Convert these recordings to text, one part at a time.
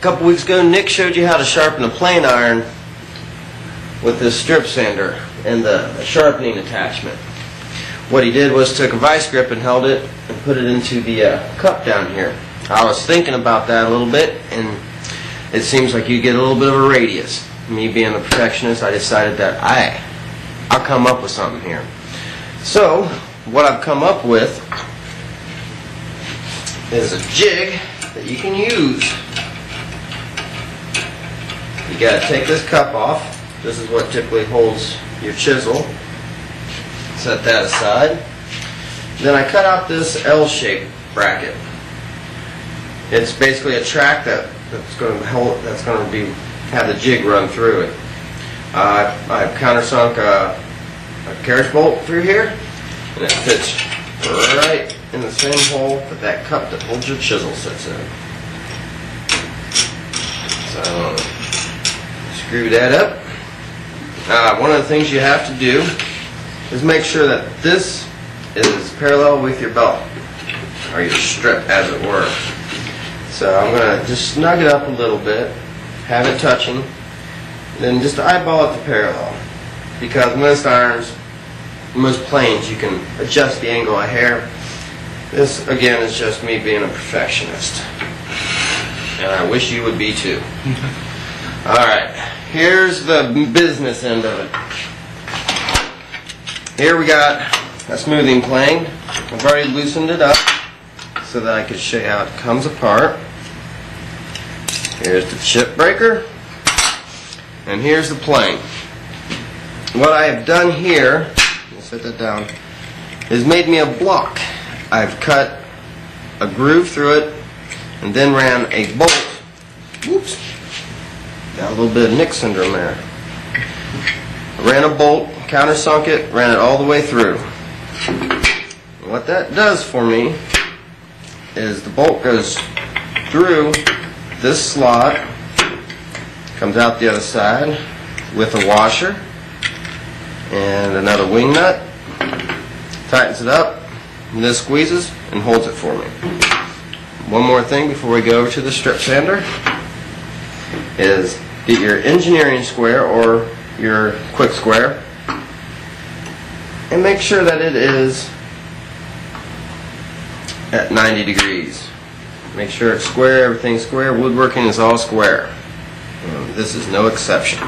A couple weeks ago, Nick showed you how to sharpen a plane iron with this strip sander and the sharpening attachment. What he did was took a vice grip and held it and put it into the cup down here. I was thinking about that a little bit, and it seems like you get a little bit of a radius. Me being a perfectionist, I decided that I'll come up with something here. So what I've come up with is a jig that you can use. You gotta take this cup off. This is what typically holds your chisel. Set that aside. Then I cut out this L-shaped bracket. It's basically a track that's going to hold, that's going to have the jig run through it. I've countersunk a carriage bolt through here, and it fits right in the same hole that that cup that holds your chisel sits in. So screw that up. One of the things you have to do is make sure that this is parallel with your belt, or your strip as it were. So I'm going to just snug it up a little bit, have it touching, and then just eyeball it to parallel, because most irons, most planes, you can adjust the angle of hair. This, again, is just me being a perfectionist, and I wish you would be too. Alright, here's the business end of it. Here we got a smoothing plane. I've already loosened it up so that I could show you how it comes apart. Here's the chip breaker, and here's the plane. What I have done here, I'll set that down, is made me a block. I've cut a groove through it and then ran a bolt. Whoops. Got a little bit of Nick syndrome there. I ran a bolt, countersunk it, ran it all the way through. And what that does for me is the bolt goes through this slot, comes out the other side with a washer and another wing nut, tightens it up. And this squeezes and holds it for me. One more thing before we go to the strip sander is get your engineering square or your quick square and make sure that it is at 90 degrees. Make sure it's square, everything's square, woodworking is all square. This is no exception.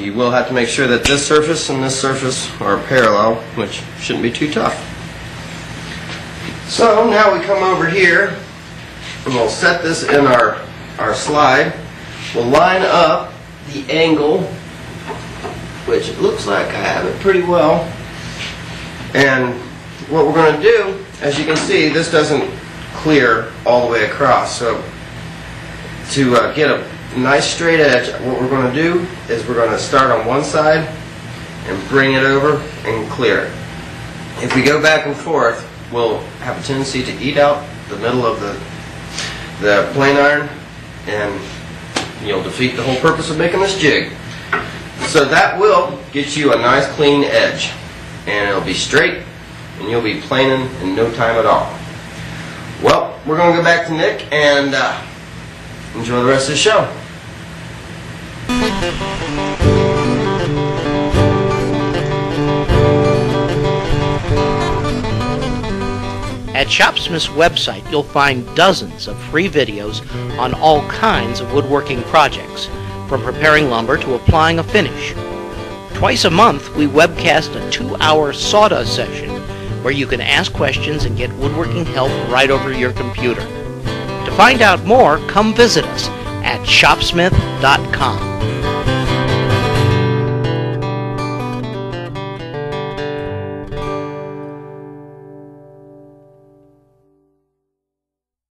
You will have to make sure that this surface and this surface are parallel, which shouldn't be too tough. So now we come over here and we'll set this in our slide. We'll line up the angle, which it looks like I have it pretty well. And what we're going to do, as you can see, this doesn't clear all the way across. So to get a nice straight edge, what we're going to do is we're going to start on one side and bring it over and clear it. If we go back and forth, will have a tendency to eat out the middle of the plane iron, and you'll defeat the whole purpose of making this jig. So that will get you a nice clean edge, and it'll be straight, and you'll be planing in no time at all. Well, we're going to go back to Nick and enjoy the rest of the show. At Shopsmith's website, you'll find dozens of free videos on all kinds of woodworking projects, from preparing lumber to applying a finish. Twice a month, we webcast a 2-hour sawdust session where you can ask questions and get woodworking help right over your computer. To find out more, come visit us at shopsmith.com.